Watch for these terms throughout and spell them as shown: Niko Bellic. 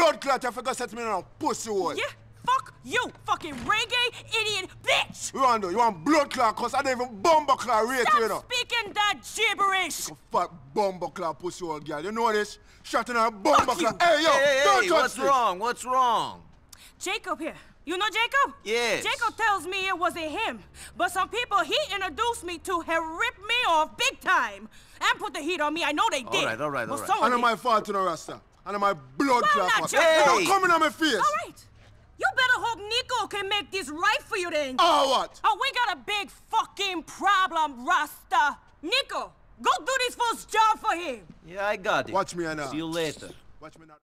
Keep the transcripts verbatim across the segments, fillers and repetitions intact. Blood clot, you forgot set me down, pussy hole. Yeah, fuck you, fucking reggae idiot bitch! Rondo, you want blood clot, cause I don't even bumble clot rate you, you know. Stop speaking that gibberish! You fat bumble clot pussy hole, girl. You know this? Shutting out bumble clot. Hey, yo, hey, don't hey, touch what's me. wrong? What's wrong? Jacob here. You know Jacob? Yes. Jacob tells me it wasn't him, but some people he introduced me to have ripped me off big time and put the heat on me. I know they did. All right, all right, all right. I know my fault, you know, Rasta. I know my blood clot. Hey. Don't come in on my face. All right. You better hope Niko can make this right for you then. Oh, what? Oh, we got a big fucking problem, Rasta. Niko, go do this fool's job for him. Yeah, I got it. Watch me now. See you later. Watch me now.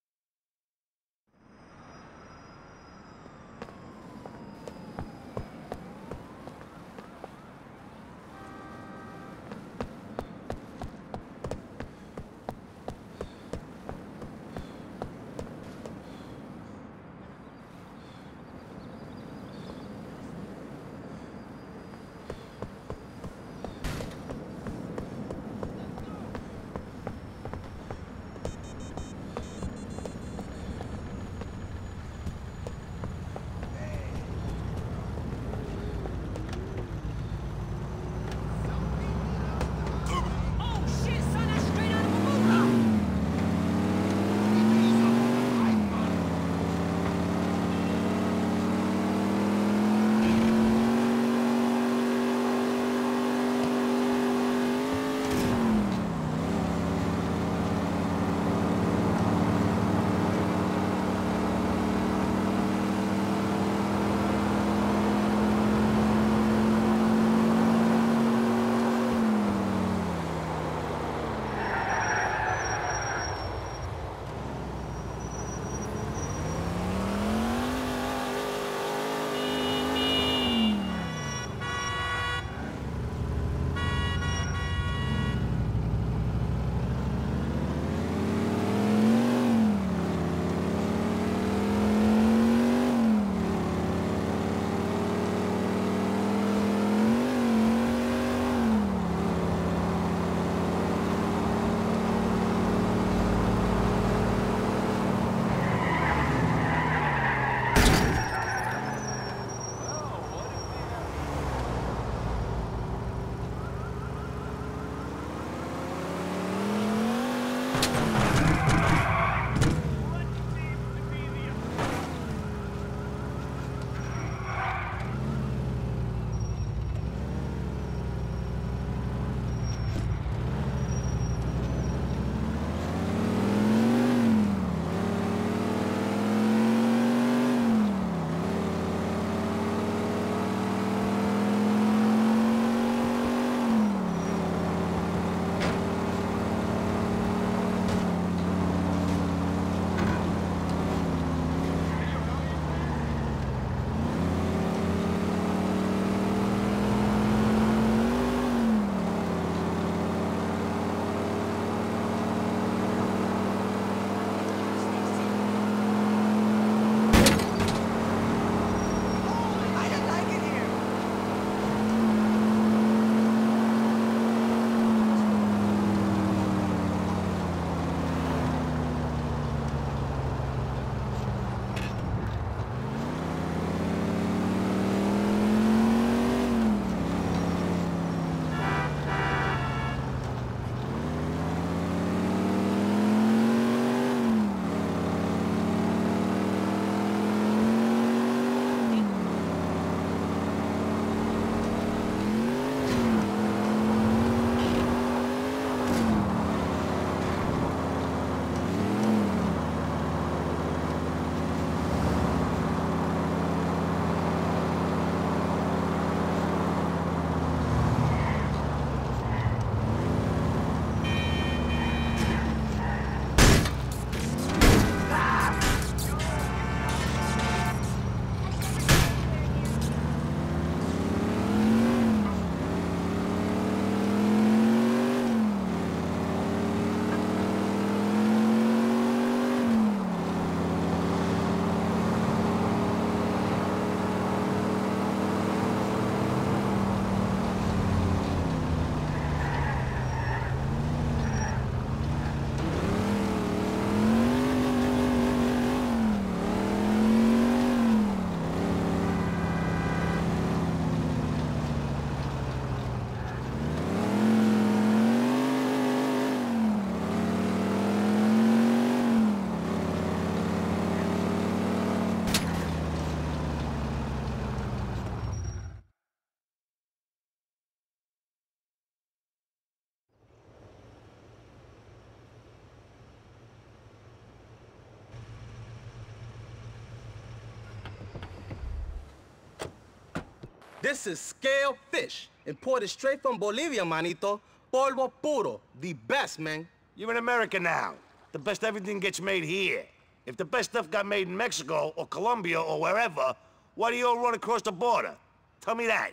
This is scale fish, imported straight from Bolivia, manito. Polvo puro, the best, man. You're in America now. The best everything gets made here. If the best stuff got made in Mexico or Colombia or wherever, why do you all run across the border? Tell me that.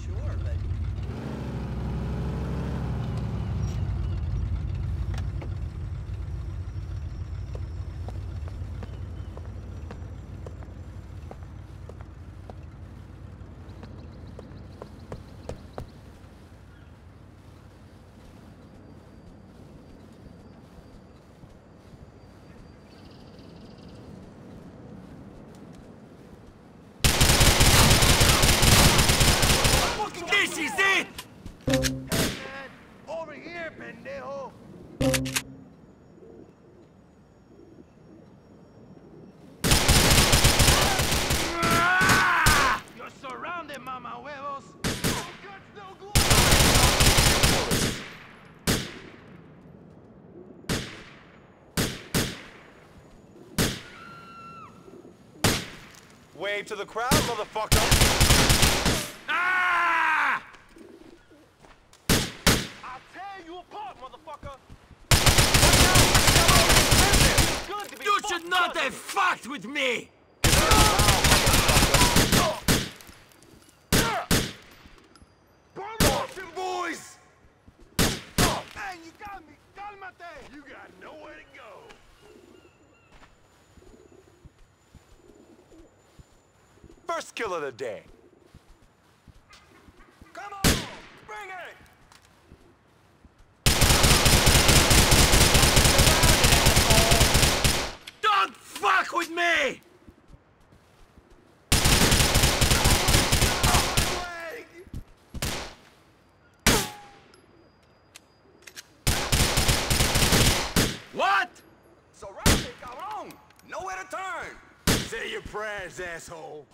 Sure, but... Wave to the crowd, motherfucker! Ah! I'll tear you apart, motherfucker! Good to be you should not have fucked with me! Boys! Man, you got me! Calmate! You got nowhere to go! First kill of the day. Come on! Bring it! Don't fuck with me! What? Surrounded, cabrón! Nowhere to turn! Say your prayers, asshole!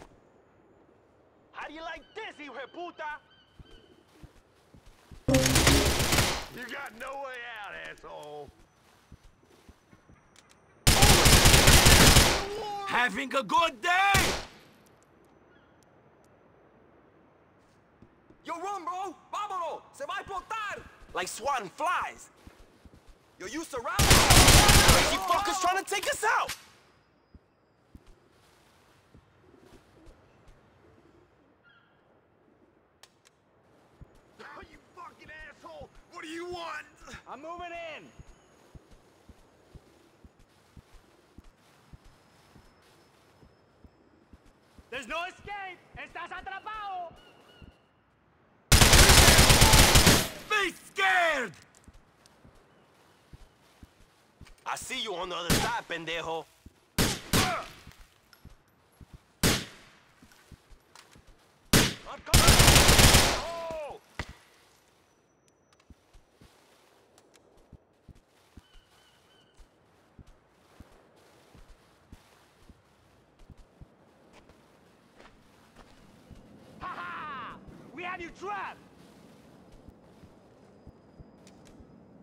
How do you like this, hijo de puta? You got no way out, asshole. Having a good day? Yo, run, bro. Vámonos. Se va a explotar. Like swatting flies. Yo, you surrounded. Crazy fuckers trying to take us out. What do you want? I'm moving in. There's no escape. Estás atrapado. Be scared. I see you on the other side, pendejo. I'm coming. You trap!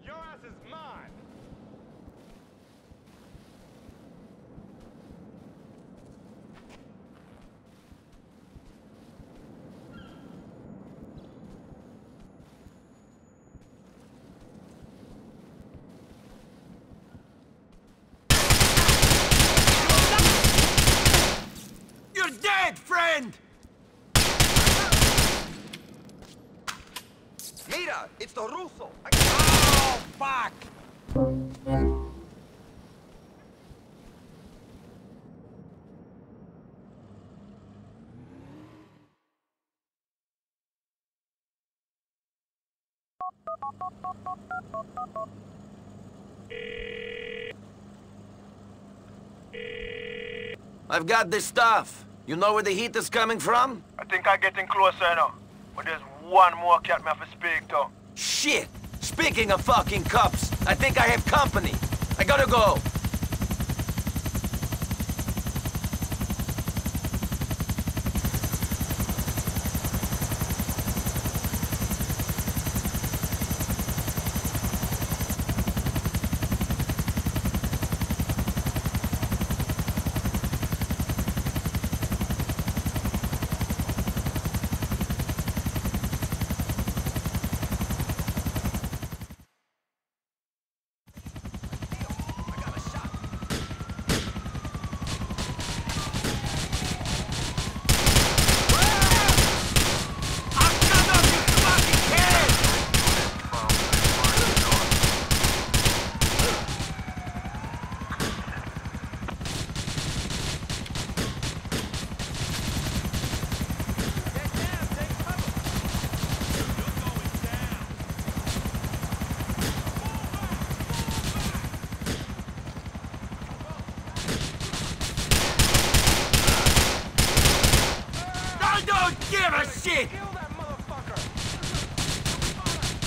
Your ass is mine! You're dead, friend! It's the Russo! I oh, fuck! I've got this stuff. You know where the heat is coming from? I think I'm getting closer now. But there's one more cat me have to speak to. Shit! Speaking of fucking cops, I think I have company. I gotta go. shit! Kill that motherfucker!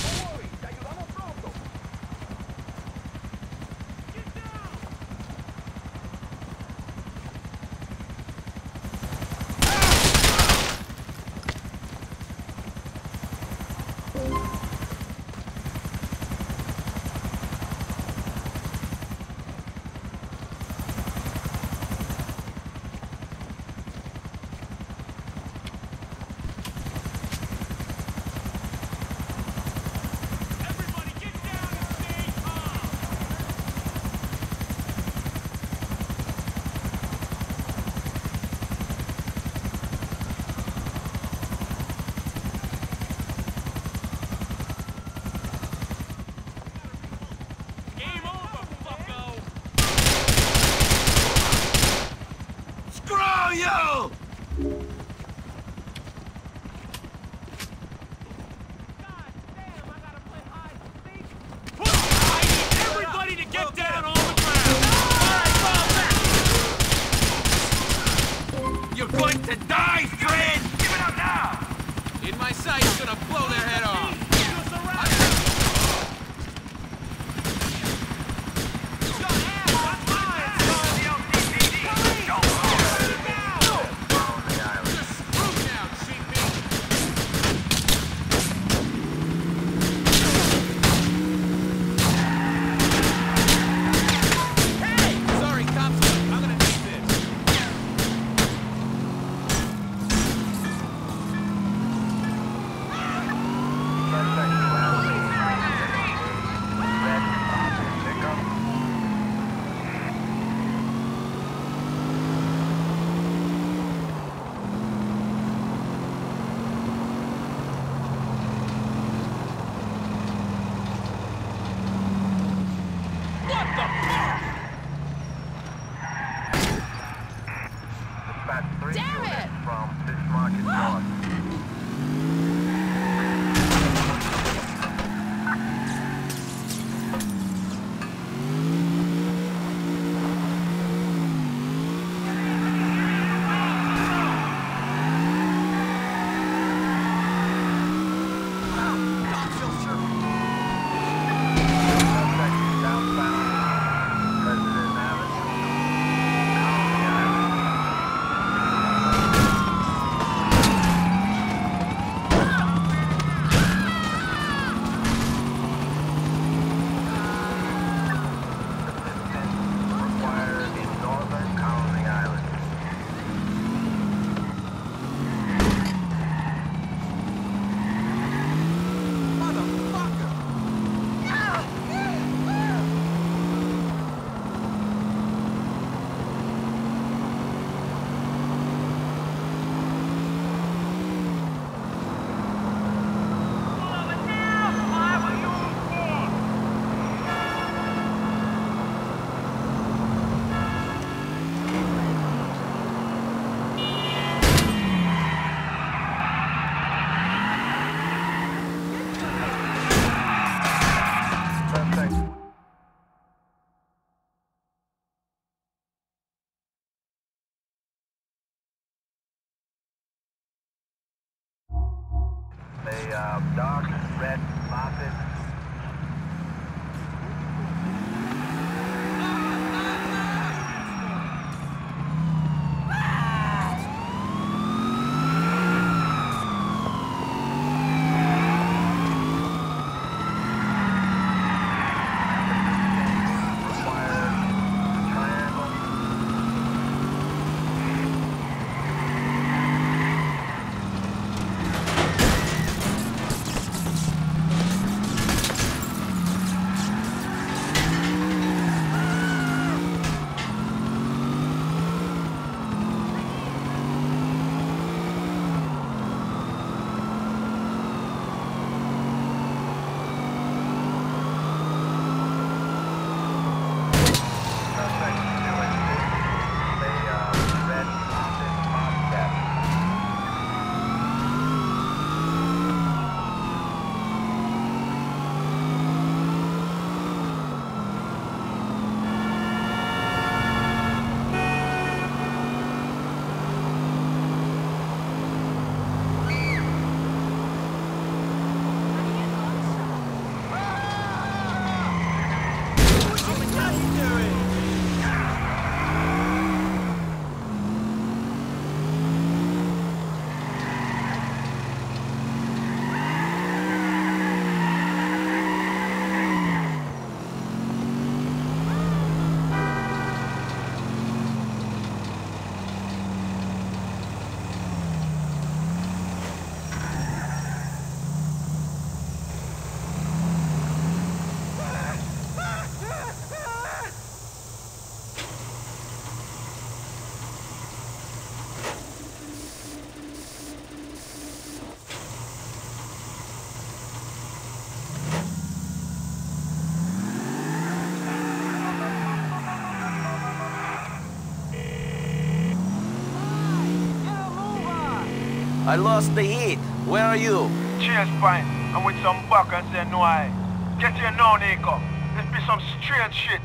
Don't worry, t'aiutamo pronto! Get Uh, dark, red, mountain. I lost the heat. Where are you? Cheers, Pine. I'm with some buckets and no I. Get here now, Niko. This be some strange shit.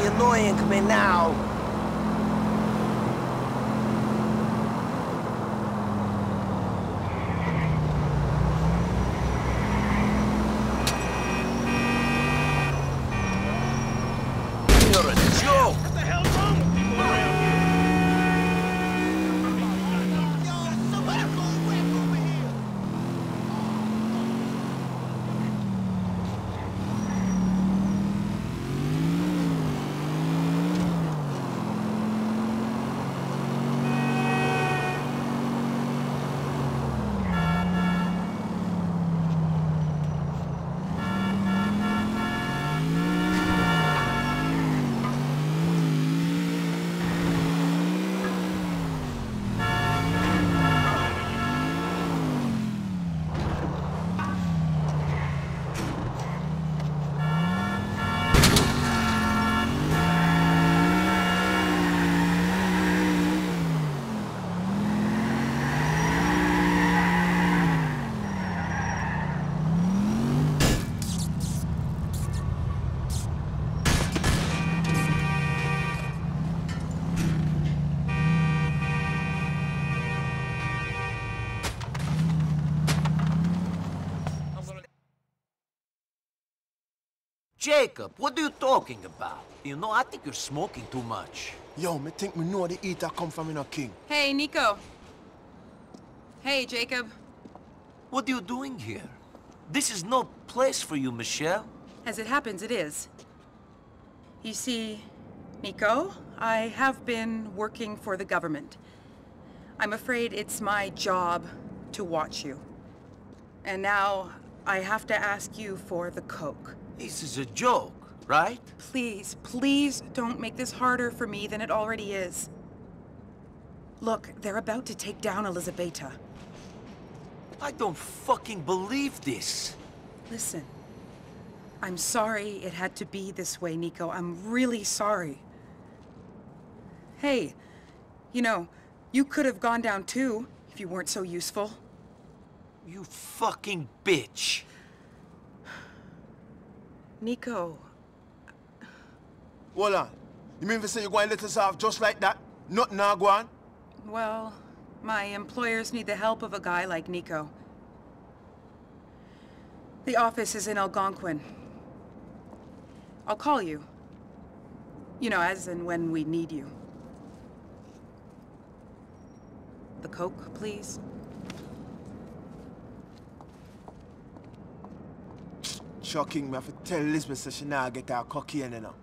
Annoying me now. You're a joke. What the hell's wrong with people Jacob, what are you talking about? You know, I think you're smoking too much. Yo, me think me know the eater come from in a king. Hey, Niko. Hey, Jacob. What are you doing here? This is no place for you, Michelle. As it happens, it is. You see, Niko, I have been working for the government. I'm afraid it's my job to watch you. And now I have to ask you for the coke. This is a joke, right? Please, please don't make this harder for me than it already is. Look, they're about to take down Elizabetta. I don't fucking believe this. Listen, I'm sorry it had to be this way, Niko. I'm really sorry. Hey, you know, you could have gone down too if you weren't so useful. You fucking bitch. Niko... Hold on. You mean to say you're going to let us off just like that? Nothing now, go on? Well, my employers need the help of a guy like Niko. The office is in Algonquin. I'll call you. You know, as and when we need you. The coke, please. Shocking, me have to tell Elizabeth so she now get her cocky in, you know.